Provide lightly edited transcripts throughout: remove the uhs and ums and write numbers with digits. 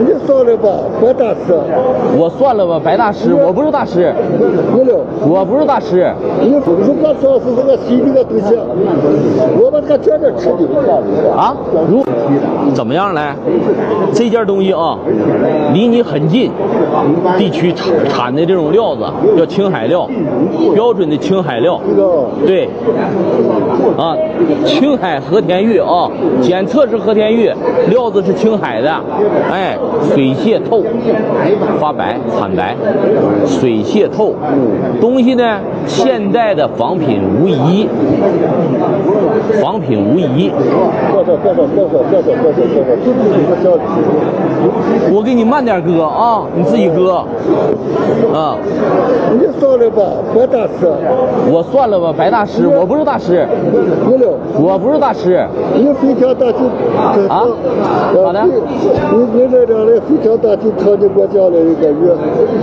你算了吧，白大师。我算了吧，白大师，我不是大师。我不是大师。你不是干超市这个洗这个东西，我们还天天吃的。啊？怎么样嘞？这件东西啊，离你很近地区产的这种料子叫青海料，标准的青海料。对。啊，青海和田玉啊，检测是和田玉，料子是青海的。 哎，水泄透，花白、惨白，水泄透，东西呢，现代的仿品无疑，仿品无疑。我给你慢点割啊，你自己割。啊，你算了吧，白大师。我算了吧，白大师，我不是大师。我不是大师。你非常大就啊，好的。 你这两人非常大就逃离国家了，一个月。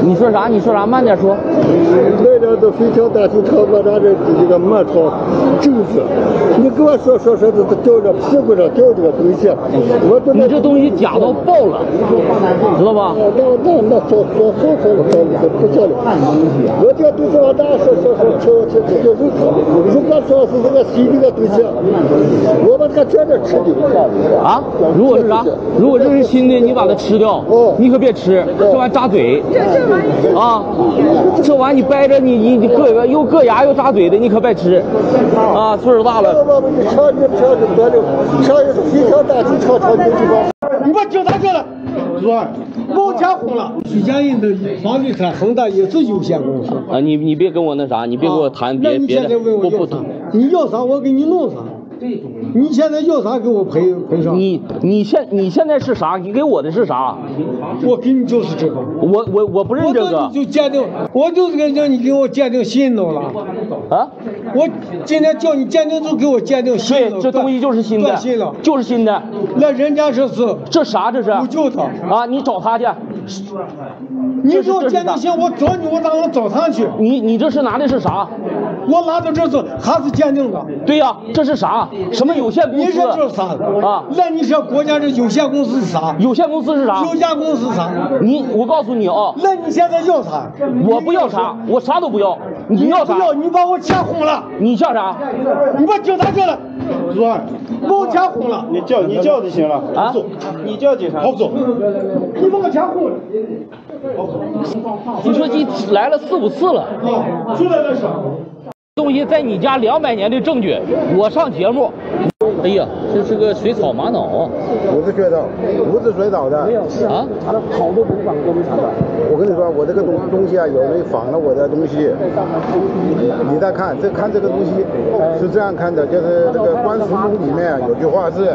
你说啥？你说啥？慢点说。那两都非常大就逃过咱这这个满朝政治。你跟我说，这掉着屁股上掉这个东西，我都你这东西假到爆了，知道吧？那说不讲理。我这都是我大说如果说是这个洗这个东西，我们还天天吃的。啊？如果是啥？如果 这是新的，你把它吃掉，你可别吃，这玩意扎嘴啊！这玩意你掰着你硌又硌牙又扎嘴的，你可别吃啊！岁数大了。你把酒拿下来，主任，包家红了。许家印的房地产恒大也是有限公司啊！你别跟我那啥，你别跟我谈别的，不谈。你要啥，我给你弄啥。 你现在要啥给我赔上？你现在是啥？你给我的是啥？我给你就是这个。我不认这个。就鉴定，我就是让你给我鉴定新的了。啊？我今天叫你鉴定就给我鉴定新的。对，这东西就是新的，就是新的。那人家这是这啥？这是补救他啊！你找他去。 你给我鉴定行，我找你，我让我找他去。你这是拿的是啥？我拿的这是还是鉴定的。对呀、啊，这是啥？什么有限公司？你说这是啥啊？那你说国家这有限公司是啥？有限公司是啥？有限公司是啥？我告诉你啊，那你现在要啥？我不要啥，我啥都不要。你要啥？你把我钱哄了。你叫啥？你把警察叫来。主任，把我钱哄了。你叫就行了。啊，走，你叫警察。好走。你把我钱哄了。 你说你来了4、5次了，出来的是东西在你家200年的证据，我上节目。 哎呀，这是个水草玛瑙，不是水草的啊！好多博物馆都没查到。我跟你说，我这个东西啊，有人仿了我的东西。你再看，这个东西是这样看的，就是这个《观止录》里面有句话是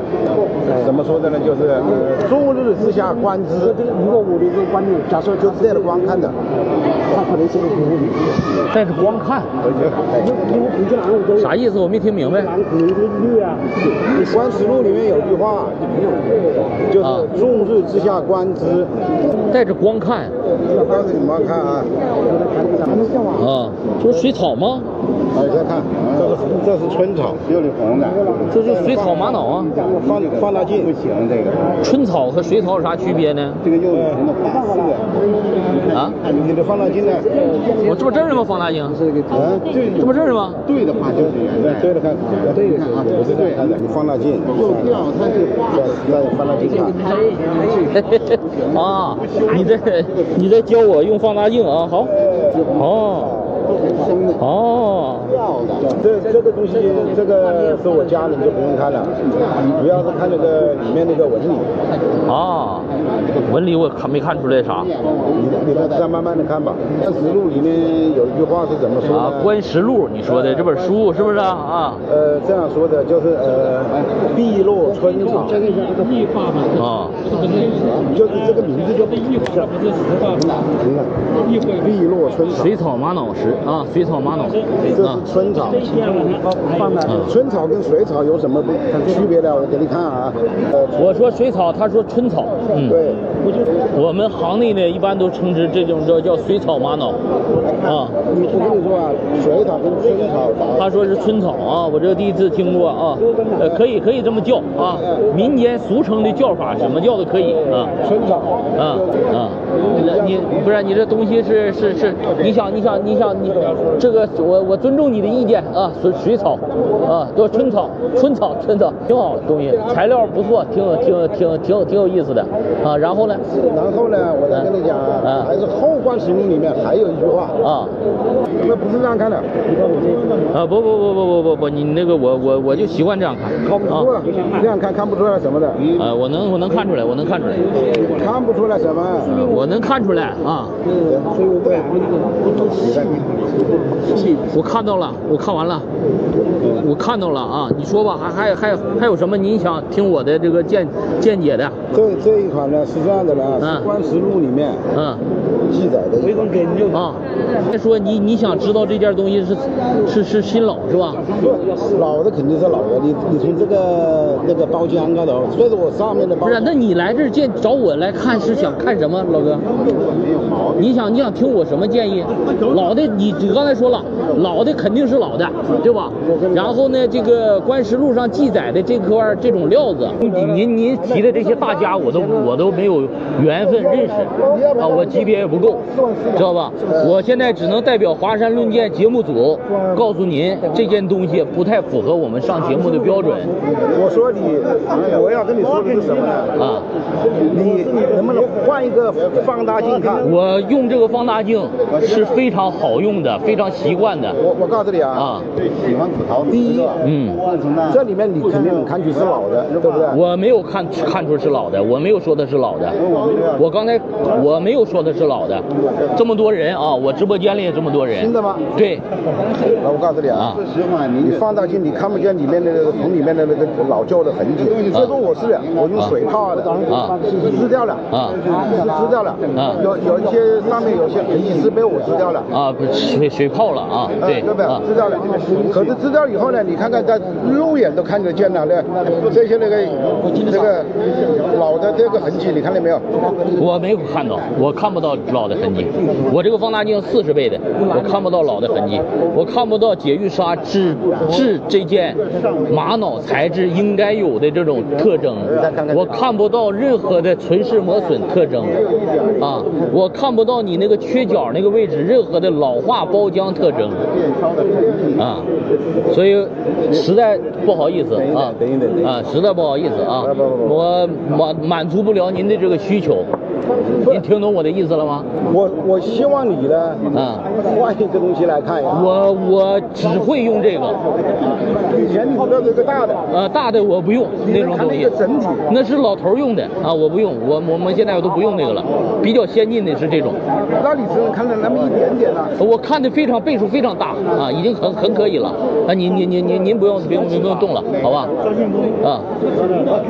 怎么说的呢？就是“终日之下观之”。如果我的一个观众，假设就是带着光看的，他可能是个古物。带着光看，啥意思？我没听明白。 《观止录》里面有句话，就是“众日之下观之”，带着光看。我告诉你们看啊，啊，这是水草吗？哎，再看，这是春草，又里红的。这是水草玛瑙啊。放大镜不行，这个。春草和水草有啥区别呢？这个又里红的白色。啊？你的放大镜呢？我这不这是吗？放大镜？啊，对，这不这是吗？对的话就是对着看，对着看啊。 不是对，你放大镜，放大镜看。啊，你在教我用放大镜啊？好，哦。 哦，这个东西，这个是我家里就不用看了，主要是看那个里面那个纹理。啊，纹理我看没看出来啥？你们再慢慢的看吧。《观止录》里面有一句话是怎么说的？啊，《观止录》你说的这本书是不是啊？这样说的就是碧落春草。啊，就是这个名字叫碧落春草。水草玛瑙石。 啊，水草玛瑙，这是春草。春草跟水草有什么区别呢？我给你看啊。我说水草，他说春草。嗯，对。不是我们行内呢，一般都称之这种叫水草玛瑙啊。我跟你说啊，水草跟春草，他说是春草啊，我这第一次听过啊。可以这么叫啊，民间俗称的叫法，什么叫都可以啊。春草啊，你不是你这东西是，你这个我尊重你的意见啊，水草啊，叫春草，挺好的东西，材料不错，挺有意思的啊。然后呢，我再跟你讲啊，还是后冠题目里面还有一句话啊，那不是这样看的。你看我这啊，不，你那个我就习惯这样看，看不出来，这样看不出来什么的啊，我能看出来，看不出来什么，我能看出来啊。我看到了，我看到了啊，你说吧，还有什么您想听我的这个见解的？这一款呢是这样的呢，是《观石录》里面记载的。啊，再说你想知道这件东西是新老是吧？老的肯定是老的，你从这个那个包浆看到，所以说我上面的包。不是，那你来这找我来看是想看什么，老哥？你想听我什么建议？老的你刚才说了，老的肯定是老的，对吧？然后呢，这个《观石录》上记载的这种料子，您提的这些大家，我都没有缘分认识啊，我级别也不够，知道吧？我现在只能代表华山论剑节目组告诉您，这件东西不太符合我们上节目的标准。我要跟你说的是什么呢？啊，你能不能换一个放大镜看？我用这个放大镜是非常好用的，非常习惯的。我告诉你啊，喜欢紫桃，第一，这里面你肯定能看出是老的，对不对？我没有看出是老的，我没有说的是老的。我刚才我没有说的是老的，这么多人啊，我直播间里也这么多人。真的吗？对。我告诉你啊，你放大镜你看不见里面的从里面的那个老旧的痕迹。这个我是我用水泡的啊，撕掉了啊，撕掉了啊，有一些上面有些痕迹是被我撕掉了啊，不水泡了啊，对对吧？撕掉了，可是撕掉以后呢，你看看在肉眼都看得见了，这些这个老的这个痕迹，你看到没有？我没有看到，我看不到老的痕迹。我这个放大镜40倍的，我看不到老的痕迹，我看不到解玉砂制这件玛瑙材质应该有的这种特征，我看不到任何的存世磨损特征啊，我看不到你那个缺角那个位置任何的老化包浆特征啊，所以实在不好意思啊，实在不好意思啊，我满足不了您的这个需求。您听懂我的意思了吗？我希望你呢，啊，换一个东西来看一下。我只会用这个。以前你不要这个大的。大的我不用那种东西。整体。那是老头用的啊，我不用，我们现在我都不用那个了。比较先进的是这种。那你只能看到那么一点点了。我看的倍数非常大啊，已经很可以了。啊，您不用动了，好吧？啊，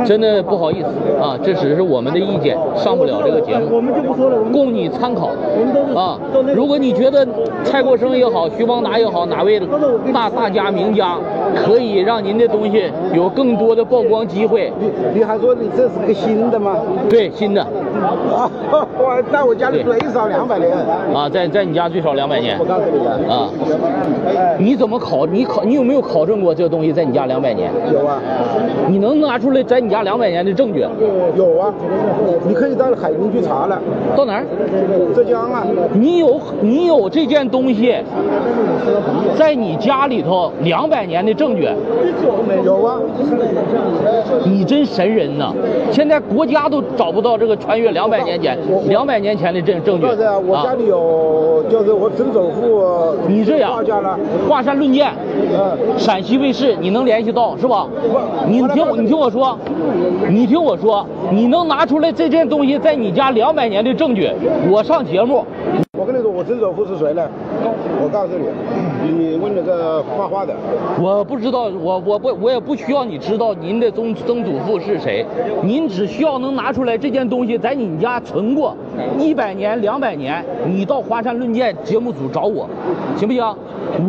真的不好意思啊，这只是我们的意见，上不了这个节目。我们就不说了，供你参考啊！如果你觉得蔡国生也好，徐邦达也好，哪位大家名家可以让您的东西有更多的曝光机会，你还说你这是个新的吗？对，新的。啊，我在我家里最少200年。啊，在你家最少200年。我告诉你啊，你怎么你有没有考证过这个东西在你家200年？有啊。你能拿出来在你家200年的证据？有啊，你可以到海宁去查了。到哪儿？浙江啊。你有这件东西在你家里头200年的证据？有啊。你真神人呐！现在国家都找不到这个穿越200年前的证据。不是啊，我家里有，就是我曾祖父。你这样。华山论剑，陕西卫视，你能联系到是吧？你听我说，你能拿出来这件东西在你家200年的证据，我上节目。我跟你说，我曾祖父是谁呢？我告诉你，你问那个画画的，我不知道，我也不需要你知道您的曾祖父是谁，您只需要能拿出来这件东西在你家存过100年、200年，你到华山论剑节目组找我，行不行？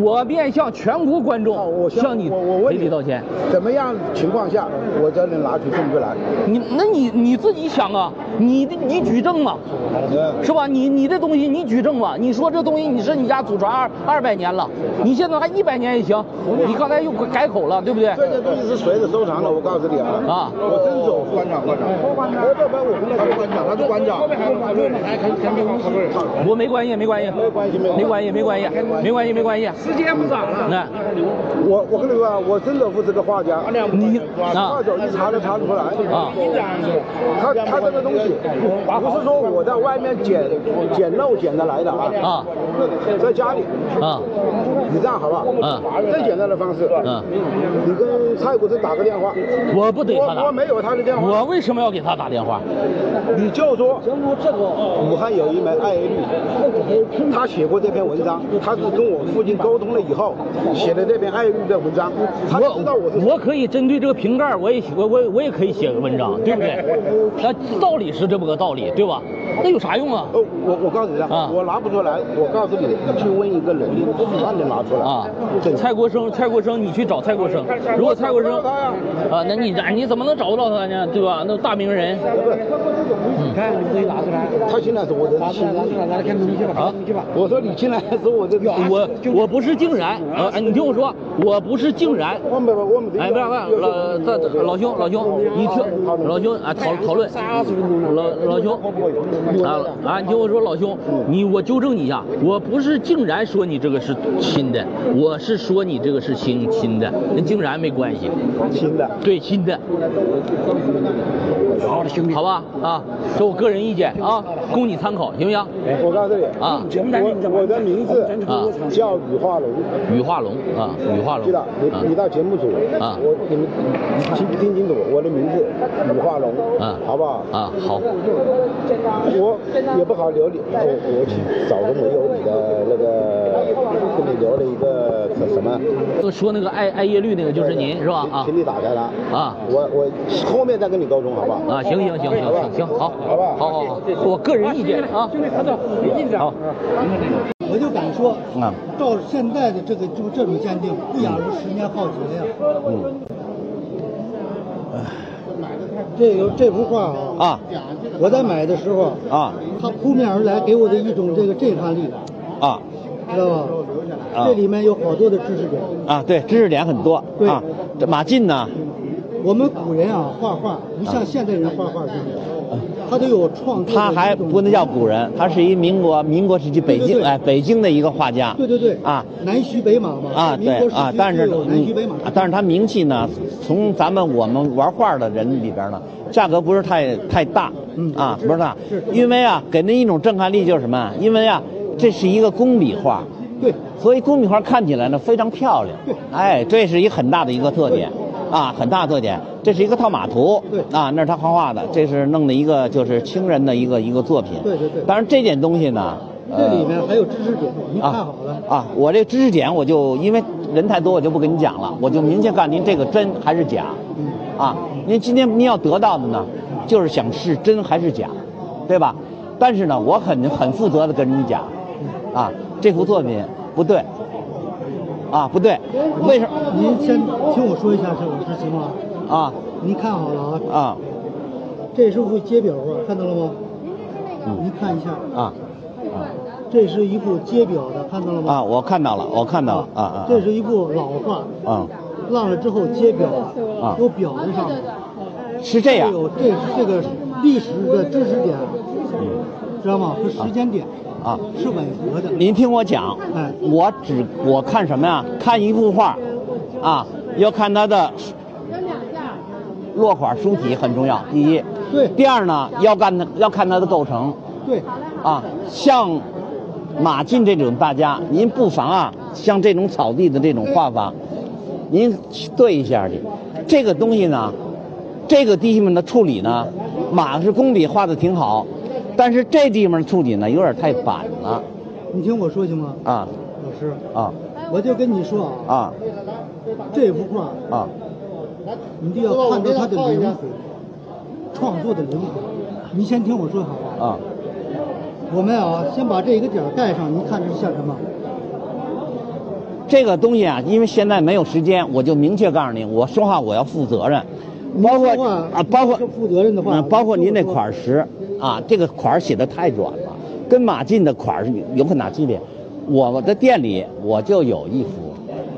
我便向全国观众向你赔礼道歉。怎么样情况下我才能拿出证据来？你自己想啊，你举证嘛，是吧？你这东西你举证嘛？你说这东西你是你家祖传200年了，你现在还100年也行。你刚才又改口了，对不对？这些东西是谁的收藏的？我告诉你啊，我伸手馆长，我这边我不是馆长，他是馆长。我没关系。时间不早了，那我跟你说啊，我真的不是个画家，你画脚一查都查不出来啊。他这个东西不是说我在外面捡的来的啊，在家里啊，你这样好不好？最简单的方式啊，你跟蔡国正打个电话，我不给他打，我没有他的电话，我为什么要给他打电话？你就说武汉有一枚艾绿，他写过这篇文章，他是跟我父亲沟通了以后写的这篇艾绿的文章。我可以针对这个瓶盖，我也可以写个文章，对不对？那道理是这么个道理，对吧？那有啥用啊？我告诉你啊，我拿不出来。我告诉你，去问一个人，他能拿出来啊。蔡国生，你去找蔡国生。如果蔡国生啊，那你怎么能找不到他呢？对吧？那大名人。你看你自己拿出来。他进来时我就拿出来，拿来看东西吧。啊，我说你进来的时候我就我不是竟然啊！你听我说，我不是竟然。我们哎，不要老兄，你听老兄啊，讨论。老兄。你听我说，老兄，我纠正你一下，我不是竟然说你这个是新的，我是说你这个是新的，跟竟然没关系。新的，对，新的。好吧啊，这我个人意见啊，供你参考，行不行？我告诉你啊，我的名字啊叫雨化龙啊，雨化龙。记得你到节目组啊，你们听清楚我的名字雨化龙啊，好不好？啊，好。我也不好留你，我去找个没有你的那个，跟你聊了一个什么？就说那个艾叶绿那个就是您是吧？啊，请你打开它啊，我后面再跟你沟通好不好？啊，行，好，我个人意见啊，兄弟，他这没进展，我就敢说啊，到现在的这种鉴定，不亚于10年浩劫呀。这幅画啊，我在买的时候啊，它扑面而来给我的一种这个震撼力啊，知道吧？这里面有好多的知识点啊，对，知识点很多啊。这马进呢，我们古人啊画画不像现代人画画似的，他都有创作。他还不能叫古人，他是一民国时期北京的一个画家。对对对啊，南徐北马嘛啊，对啊，但是他名气呢，从我们玩画的人里边呢，价格不是太大，啊，不是大，因为啊，给人一种震撼力就是什么？因为啊，这是一个工笔画，对，所以工笔画看起来呢非常漂亮，对，哎，这是很大的一个特点。啊，很大特点，这是一个套马图，对啊，那是他画的，这是弄的一个就是清人的一个作品，对。当然这件东西呢，这里面还有知识点，你看好了啊。我这知识点我就因为人太多我就不跟你讲了，我就明确告诉您这个真还是假，啊，您今天您要得到的呢，就是想是真还是假，对吧？但是呢，我很负责的跟你讲，啊，这幅作品不对。啊，不对，为什么？您先听我说一下这个事情吗？啊，您看好了啊。啊，这是幅街表画，看到了吗？您看一下啊。啊，这是一幅街表的，看到了吗？啊，我看到了啊。这是一幅老画啊，浪了之后街表啊，都裱在上面。是这样。有这个历史的知识点，知道吗？和时间点。啊，是吻合的。您听我讲，我看什么呀？看一幅画，啊，要看它的落款、书体很重要。第一，对。第二呢，要看它的构成。对。啊，像马进这种大家，您不妨啊，像这种草地的这种画法，您对一下去。这个东西呢，这个地方的处理呢，马是工笔画的挺好。但是这地方处理呢，有点太板了。你听我说行吗？啊，老师啊，我就跟你说啊，这幅画啊，你就要看到它的灵魂，创作的灵魂。你先听我说好吧？啊，我们啊，先把这一个点盖上，你看这是像什么？这个东西啊，因为现在没有时间，我就明确告诉你，我说话我要负责任，包括负责任的话，包括您那款式啊，这个款写的太软了，跟马竞的款式有很大区别。我的店里我就有一幅，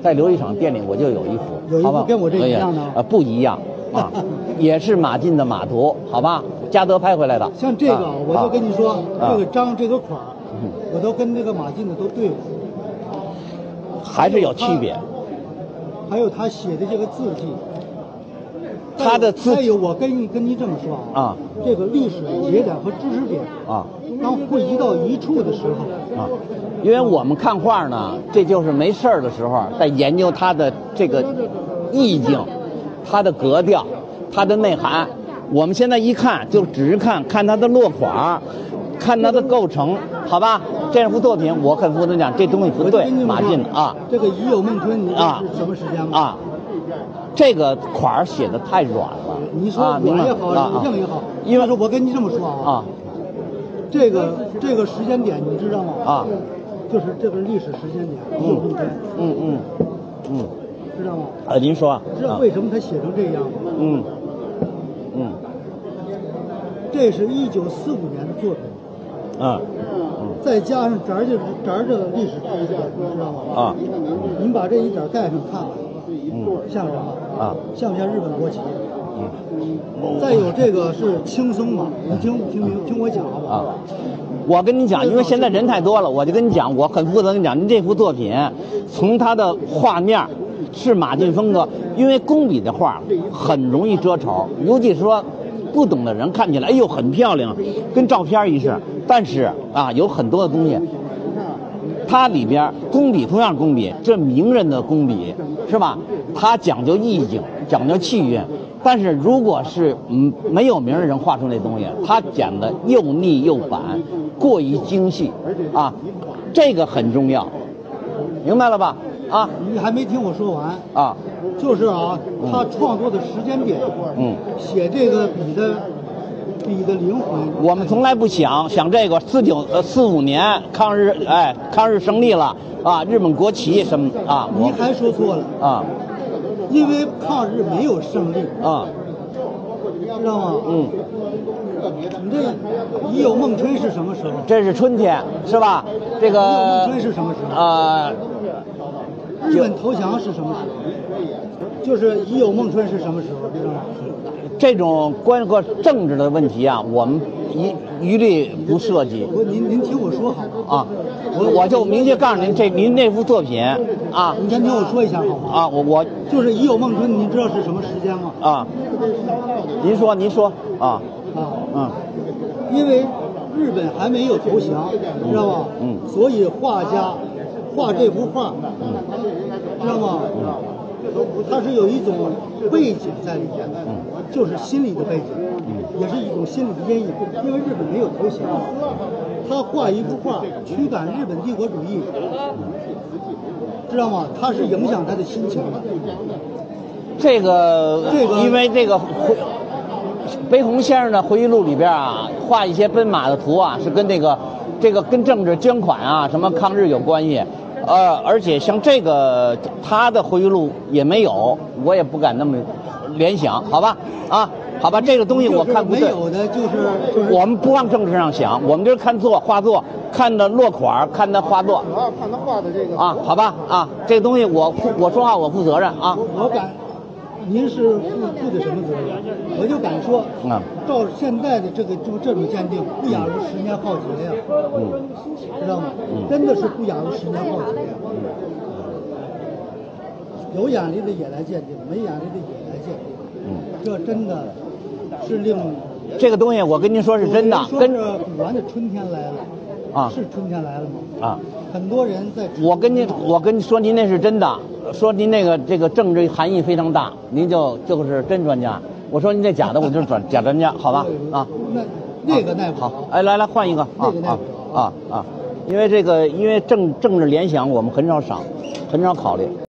在琉璃厂店里我就有一幅，好吧？跟我这一样的不一样啊，也是马竞的马图，好吧？嘉德拍回来的。像这个，我就跟你说，这个章这个款，我都跟这个马竞的都对付。还是有区别，还有他写的这个字迹，他的字迹。还有我跟您这么说啊，这个历史节点和知识点啊，当汇集到一处的时候啊，因为我们看画呢，这就是没事儿的时候在研究它的这个意境、它的格调、它的内涵。我们现在一看就只是看它的落款，看它的构成，好吧？这幅作品，我很负责讲，这东西不对，马进啊。这个已有梦春啊，什么时间吗？啊，这个款写的太软了。你说软也好，软性也好，因为我跟你这么说啊，这个时间点你知道吗？啊，就是这个历史时间点，已有梦春。知道吗？您说啊，知道为什么他写成这样吗？这是1945年的作品。再加上这个历史知识点，你知道吗？啊，您把这一点盖上看，像什么？啊，像不像日本国旗？再有这个是轻松嘛？你听我讲好不好？啊，我跟你讲，因为现在人太多了，我就跟你讲，我很负责跟你讲，您这幅作品从它的画面是马竞风格，因为工笔的画很容易遮丑，尤其是说。不懂的人看起来，哎呦，很漂亮，跟照片一致。但是啊，有很多的东西，它里边工笔同样工笔，这名人的工笔是吧？它讲究意境，讲究气韵。但是如果是没有名的人画出那东西，他讲的又腻又板，过于精细啊，这个很重要，明白了吧？啊，你还没听我说完啊。就是啊，他创作的时间点，写这个笔的灵魂。我们从来不想这个45年抗日胜利了啊，日本国旗什么啊？您还说错了啊，因为抗日没有胜利啊，知道吗？你这已有梦春是什么时候？这是春天是吧？这个已有梦春是什么时候？日本投降是什么时候？就是已有梦春是什么时候？知道吗？这种关乎政治的问题啊，我们一律不涉及。您听我说好吗？啊，我就明确告诉您，您那幅作品啊，您先听我说一下好吗？啊，我就是已有梦春，您知道是什么时间吗？啊，您说啊因为日本还没有投降，知道吧？所以画家。画这幅画，知道吗？它是有一种背景在里面，就是心理的背景，也是一种心理的阴影。因为日本没有投降，他画一幅画驱赶日本帝国主义，知道吗？它是影响他的心情的。这个，因为这个北红先生的回忆录里边啊，画一些奔马的图啊，是跟这个跟政治捐款啊，什么抗日有关系，而且像这个他的回忆录也没有，我也不敢那么联想，好吧？啊，好吧，这个东西我看不对。没有的，就是我们不往政治上想，我们就是看画作，看的落款，看的画作。主要看他画的这个啊，好吧啊，这个东西我说话我负责任啊。我敢，您是负的什么责任？我就敢说，照现在的这种鉴定，不亚于10年浩劫呀，知道吗？真的是不亚于10年浩劫呀。有眼力的也来鉴定，没眼力的也来鉴定。这真的是令这个东西，我跟您说是真的，跟着古玩的春天来了。啊，是春天来了吗？啊，很多人在。我跟你说，您那是真的，说您那个这个政治含义非常大，您就是真专家。我说您这假的，我就是假专家，好吧？啊，那个那好，哎，来换一个因为这个因为政治联想，我们很少考虑。